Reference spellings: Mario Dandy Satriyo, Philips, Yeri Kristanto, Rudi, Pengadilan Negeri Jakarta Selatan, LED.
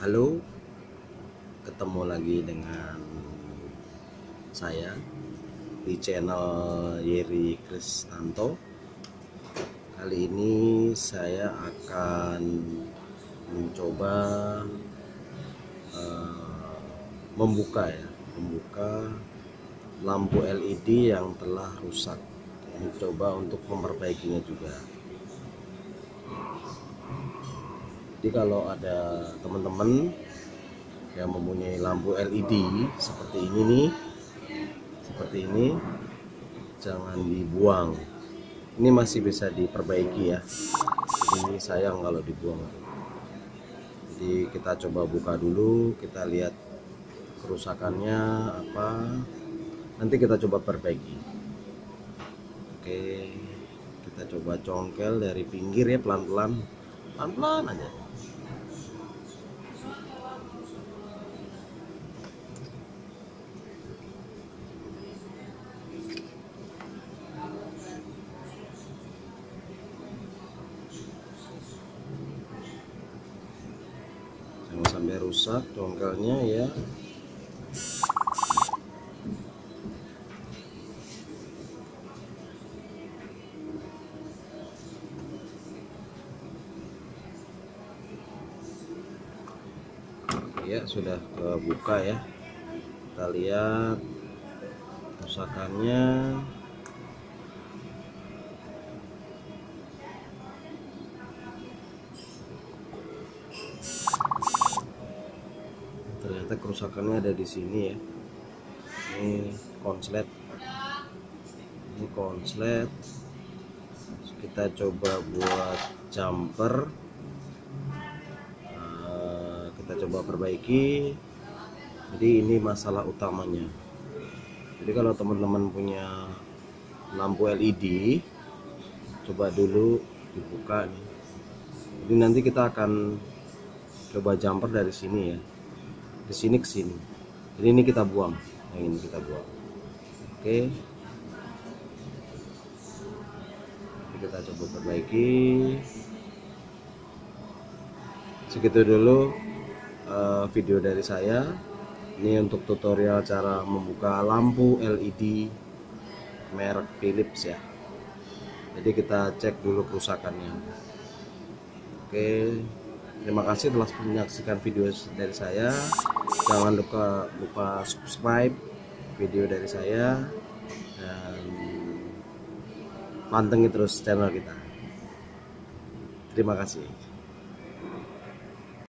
Halo, ketemu lagi dengan saya di channel Yeri Kristanto. Kali ini saya akan mencoba membuka lampu LED yang telah rusak, mencoba untuk memperbaikinya juga. Jadi kalau ada teman-teman yang mempunyai lampu LED seperti ini nih, jangan dibuang. Ini masih bisa diperbaiki ya. Ini sayang kalau dibuang. Jadi kita coba buka dulu, kita lihat kerusakannya apa. Nanti kita coba perbaiki. Oke, kita coba congkel dari pinggir ya, pelan-pelan aja. Jangan sampai rusak congkelnya ya. Ya, sudah kebuka ya. Kita lihat kerusakannya. Ternyata kerusakannya ada di sini ya. Ini konslet. Terus kita coba buat jumper. Kita coba perbaiki. Jadi ini masalah utamanya. Jadi kalau teman-teman punya lampu LED, coba dulu dibuka nih. Jadi nanti kita akan coba jumper dari sini ya, ke sini Jadi ini kita buang, yang ini kita buang. Oke. Jadi kita coba perbaiki. Segitu dulu video dari saya ini untuk tutorial cara membuka lampu LED merek Philips ya. Jadi kita cek dulu kerusakannya. Oke, terima kasih telah menyaksikan video dari saya. Jangan lupa subscribe video dari saya dan pantengin terus channel kita. Terima kasih.